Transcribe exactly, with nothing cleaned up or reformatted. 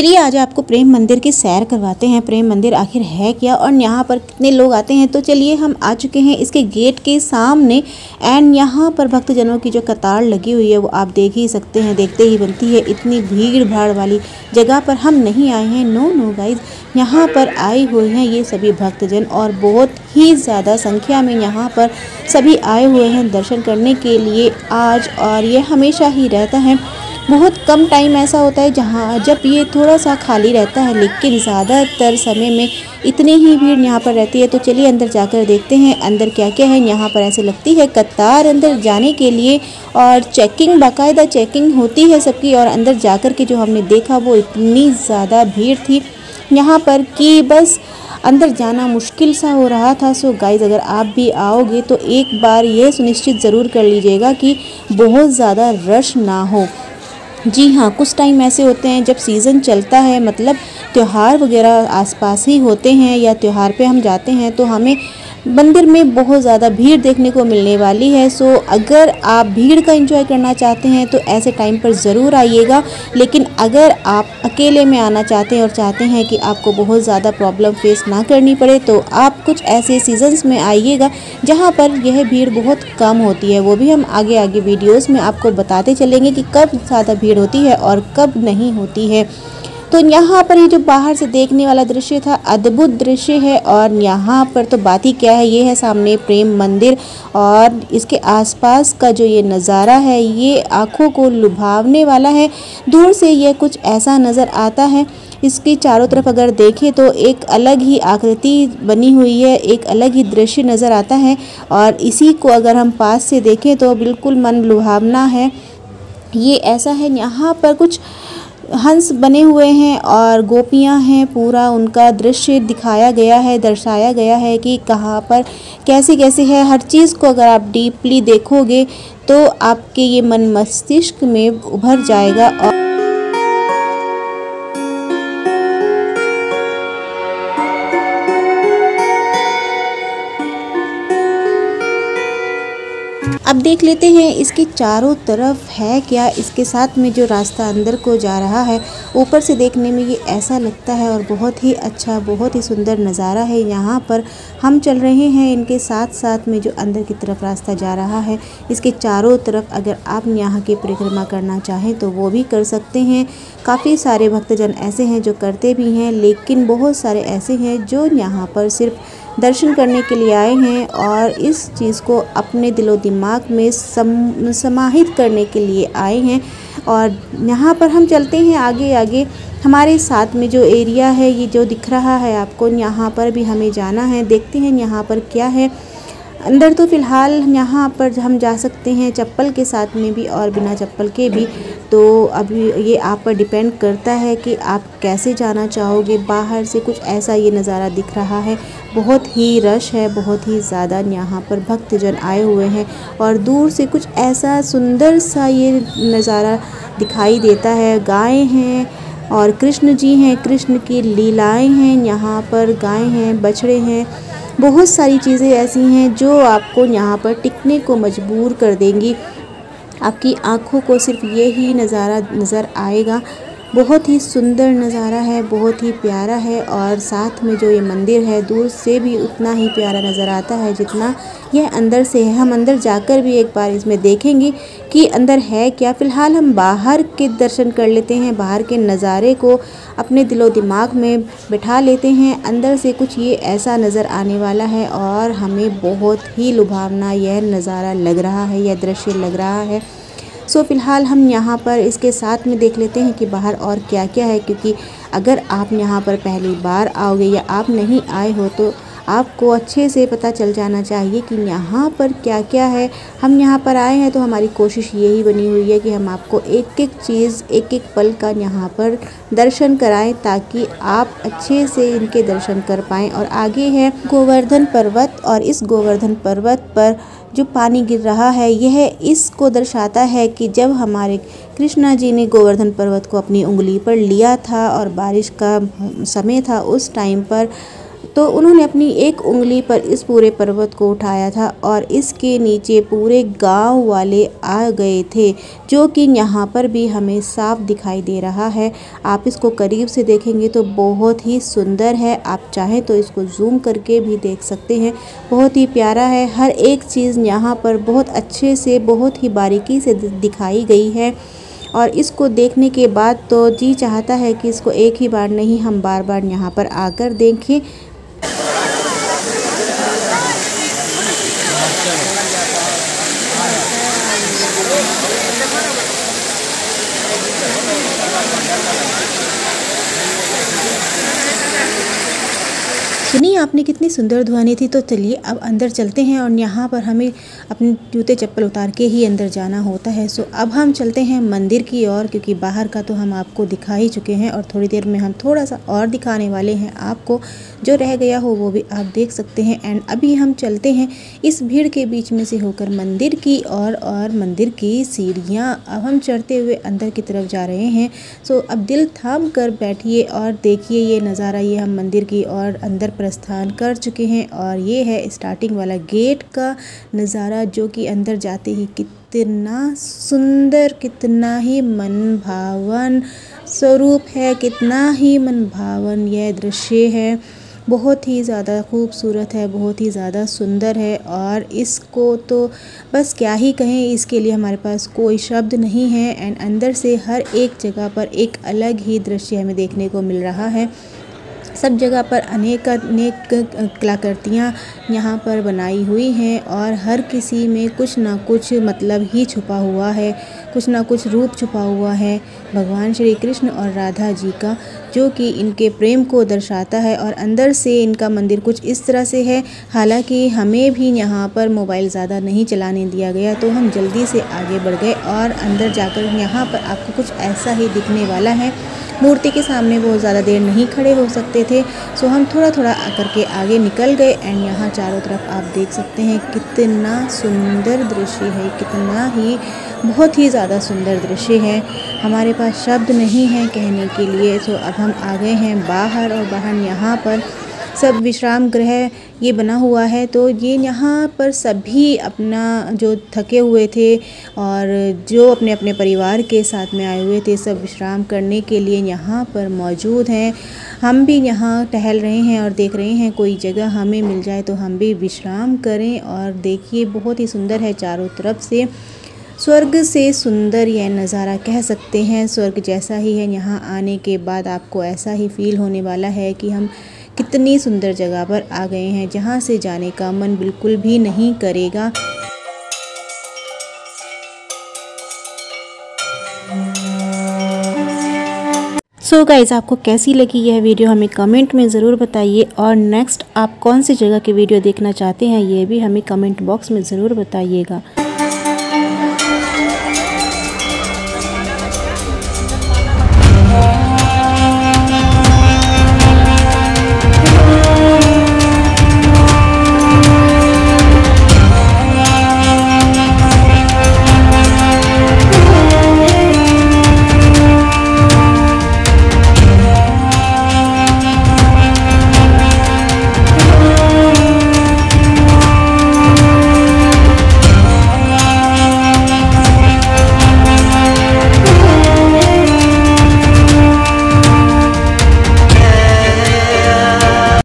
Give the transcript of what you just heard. चलिए आज आपको प्रेम मंदिर की सैर करवाते हैं। प्रेम मंदिर आखिर है क्या और यहाँ पर कितने लोग आते हैं। तो चलिए हम आ चुके हैं इसके गेट के सामने एंड यहाँ पर भक्तजनों की जो कतार लगी हुई है वो आप देख ही सकते हैं, देखते ही बनती है। इतनी भीड़ भाड़ वाली जगह पर हम नहीं आए हैं, नो नो गाइज, यहाँ पर आए हुए हैं ये सभी भक्तजन और बहुत ही ज़्यादा संख्या में यहाँ पर सभी आए हुए हैं दर्शन करने के लिए आज। और ये हमेशा ही रहता है, बहुत कम टाइम ऐसा होता है जहाँ जब ये थोड़ा सा खाली रहता है, लेकिन ज़्यादातर समय में इतनी ही भीड़ यहाँ पर रहती है। तो चलिए अंदर जाकर देखते हैं अंदर क्या क्या है। यहाँ पर ऐसे लगती है कतार अंदर जाने के लिए और चेकिंग, बाकायदा चेकिंग होती है सबकी। और अंदर जाकर के जो हमने देखा वो इतनी ज़्यादा भीड़ थी यहाँ पर कि बस अंदर जाना मुश्किल सा हो रहा था। सो गाइज़ अगर आप भी आओगे तो एक बार ये सुनिश्चित ज़रूर कर लीजिएगा कि बहुत ज़्यादा रश ना हो। जी हाँ, कुछ टाइम ऐसे होते हैं जब सीज़न चलता है, मतलब त्यौहार वगैरह आसपास ही होते हैं या त्यौहार पे हम जाते हैं, तो हमें मंदिर में बहुत ज़्यादा भीड़ देखने को मिलने वाली है। सो अगर आप भीड़ का एंजॉय करना चाहते हैं तो ऐसे टाइम पर ज़रूर आइएगा। लेकिन अगर आप अकेले में आना चाहते हैं और चाहते हैं कि आपको बहुत ज़्यादा प्रॉब्लम फेस ना करनी पड़े, तो आप कुछ ऐसे सीजन्स में आइएगा जहां पर यह भीड़ बहुत कम होती है। वो भी हम आगे आगे वीडियोज़ में आपको बताते चलेंगे कि कब ज़्यादा भीड़ होती है और कब नहीं होती है। तो यहाँ पर ये जो बाहर से देखने वाला दृश्य था, अद्भुत दृश्य है। और यहाँ पर तो बात ही क्या है, ये है सामने प्रेम मंदिर और इसके आसपास का जो ये नज़ारा है ये आँखों को लुभावने वाला है। दूर से ये कुछ ऐसा नज़र आता है। इसके चारों तरफ अगर देखें तो एक अलग ही आकृति बनी हुई है, एक अलग ही दृश्य नज़र आता है। और इसी को अगर हम पास से देखें तो बिल्कुल मन लुभावना है। ये ऐसा है, यहाँ पर कुछ हंस बने हुए हैं और गोपियां हैं, पूरा उनका दृश्य दिखाया गया है, दर्शाया गया है कि कहाँ पर कैसे कैसे है। हर चीज़ को अगर आप डीपली देखोगे तो आपके ये मन मस्तिष्क में उभर जाएगा। और अब देख लेते हैं इसके चारों तरफ है क्या। इसके साथ में जो रास्ता अंदर को जा रहा है, ऊपर से देखने में ये ऐसा लगता है और बहुत ही अच्छा, बहुत ही सुंदर नज़ारा है। यहाँ पर हम चल रहे हैं, इनके साथ साथ में जो अंदर की तरफ रास्ता जा रहा है, इसके चारों तरफ अगर आप यहाँ की परिक्रमा करना चाहें तो वो भी कर सकते हैं। काफ़ी सारे भक्तजन ऐसे हैं जो करते भी हैं, लेकिन बहुत सारे ऐसे हैं जो यहाँ पर सिर्फ दर्शन करने के लिए आए हैं और इस चीज़ को अपने दिलो दिमाग में सम, समाहित करने के लिए आए हैं। और यहाँ पर हम चलते हैं आगे आगे। हमारे साथ में जो एरिया है ये जो दिख रहा है आपको, यहाँ पर भी हमें जाना है। देखते हैं यहाँ पर क्या है। अंदर तो फ़िलहाल यहाँ पर हम जा सकते हैं चप्पल के साथ में भी और बिना चप्पल के भी। तो अभी ये आप पर डिपेंड करता है कि आप कैसे जाना चाहोगे। बाहर से कुछ ऐसा ये नज़ारा दिख रहा है, बहुत ही रश है, बहुत ही ज़्यादा यहाँ पर भक्तजन आए हुए हैं। और दूर से कुछ ऐसा सुंदर सा ये नज़ारा दिखाई देता है। गायें हैं और कृष्ण जी हैं, कृष्ण की लीलाएँ हैं यहाँ पर। गायें हैं, बछड़े हैं, बहुत सारी चीज़ें ऐसी हैं जो आपको यहाँ पर टिकने को मजबूर कर देंगी। आपकी आँखों को सिर्फ ये ही नज़ारा नज़र आएगा। बहुत ही सुंदर नज़ारा है, बहुत ही प्यारा है। और साथ में जो ये मंदिर है दूर से भी उतना ही प्यारा नज़र आता है जितना यह अंदर से है। हम अंदर जाकर भी एक बार इसमें देखेंगे कि अंदर है क्या। फ़िलहाल हम बाहर के दर्शन कर लेते हैं, बाहर के नज़ारे को अपने दिलो दिमाग में बिठा लेते हैं। अंदर से कुछ ये ऐसा नज़र आने वाला है और हमें बहुत ही लुभावना यह नज़ारा लग रहा है, यह दृश्य लग रहा है। सो so, फ़िलहाल हम यहाँ पर इसके साथ में देख लेते हैं कि बाहर और क्या क्या है, क्योंकि अगर आप यहाँ पर पहली बार आओगे या आप नहीं आए हो तो आपको अच्छे से पता चल जाना चाहिए कि यहाँ पर क्या क्या है। हम यहाँ पर आए हैं तो हमारी कोशिश यही बनी हुई है कि हम आपको एक एक चीज़, एक एक पल का यहाँ पर दर्शन कराएं ताकि आप अच्छे से इनके दर्शन कर पाएँ। और आगे है गोवर्धन पर्वत और इस गोवर्धन पर्वत पर जो पानी गिर रहा है यह इसको दर्शाता है कि जब हमारे कृष्णा जी ने गोवर्धन पर्वत को अपनी उंगली पर लिया था और बारिश का समय था, उस टाइम पर तो उन्होंने अपनी एक उंगली पर इस पूरे पर्वत को उठाया था और इसके नीचे पूरे गांव वाले आ गए थे, जो कि यहाँ पर भी हमें साफ दिखाई दे रहा है। आप इसको करीब से देखेंगे तो बहुत ही सुंदर है। आप चाहें तो इसको जूम करके भी देख सकते हैं, बहुत ही प्यारा है। हर एक चीज़ यहाँ पर बहुत अच्छे से, बहुत ही बारीकी से दिखाई गई है और इसको देखने के बाद तो जी चाहता है कि इसको एक ही बार नहीं, हम बार बार यहाँ पर आकर देखें। सुनिए आपने कितनी सुंदर ध्वनि थी। तो चलिए अब अंदर चलते हैं और यहाँ पर हमें अपने जूते चप्पल उतार के ही अंदर जाना होता है। सो अब हम चलते हैं मंदिर की ओर, क्योंकि बाहर का तो हम आपको दिखा ही चुके हैं और थोड़ी देर में हम थोड़ा सा और दिखाने वाले हैं आपको, जो रह गया हो वो भी आप देख सकते हैं। एंड अभी हम चलते हैं इस भीड़ के बीच में से होकर मंदिर की ओर और, और मंदिर की सीढ़ियाँ अब हम चढ़ते हुए अंदर की तरफ जा रहे हैं। सो अब दिल थाम कर बैठिए और देखिए ये नज़ारा। ये हम मंदिर की ओर अंदर प्रस्थान कर चुके हैं और ये है स्टार्टिंग वाला गेट का नज़ारा, जो कि अंदर जाते ही कितना सुंदर, कितना ही मनभावन स्वरूप है, कितना ही मनभावन यह दृश्य है। बहुत ही ज़्यादा खूबसूरत है, बहुत ही ज़्यादा सुंदर है और इसको तो बस क्या ही कहें, इसके लिए हमारे पास कोई शब्द नहीं है। एंड अंदर से हर एक जगह पर एक अलग ही दृश्य हमें देखने को मिल रहा है। सब जगह पर अनेक अनेक कलाकृतियाँ यहाँ पर बनाई हुई हैं और हर किसी में कुछ ना कुछ मतलब ही छुपा हुआ है, कुछ ना कुछ रूप छुपा हुआ है भगवान श्री कृष्ण और राधा जी का, जो कि इनके प्रेम को दर्शाता है। और अंदर से इनका मंदिर कुछ इस तरह से है। हालांकि हमें भी यहाँ पर मोबाइल ज़्यादा नहीं चलाने दिया गया, तो हम जल्दी से आगे बढ़ गए और अंदर जाकर यहाँ पर आपको कुछ ऐसा ही दिखने वाला है। मूर्ति के सामने बहुत ज़्यादा देर नहीं खड़े हो सकते थे, सो हम थोड़ा थोड़ा आकर के आगे निकल गए। एंड यहाँ चारों तरफ आप देख सकते हैं कितना सुंदर दृश्य है, कितना ही बहुत ही ज़्यादा सुंदर दृश्य है। हमारे पास शब्द नहीं है कहने के लिए। सो अब हम आ गए हैं बाहर और बाहर यहाँ पर सब विश्राम गृह ये बना हुआ है, तो ये यहाँ पर सभी अपना जो थके हुए थे और जो अपने अपने परिवार के साथ में आए हुए थे, सब विश्राम करने के लिए यहाँ पर मौजूद हैं। हम भी यहाँ टहल रहे हैं और देख रहे हैं कोई जगह हमें मिल जाए तो हम भी विश्राम करें। और देखिए बहुत ही सुंदर है चारों तरफ से, स्वर्ग से सुंदर यह नज़ारा कह सकते हैं। स्वर्ग जैसा ही है, यहाँ आने के बाद आपको ऐसा ही फील होने वाला है कि हम कितनी सुंदर जगह पर आ गए हैं, जहाँ से जाने का मन बिल्कुल भी नहीं करेगा। सो गाइज़, आपको कैसी लगी यह वीडियो हमें कमेंट में ज़रूर बताइए और नेक्स्ट आप कौन सी जगह की वीडियो देखना चाहते हैं ये भी हमें कमेंट बॉक्स में ज़रूर बताइएगा।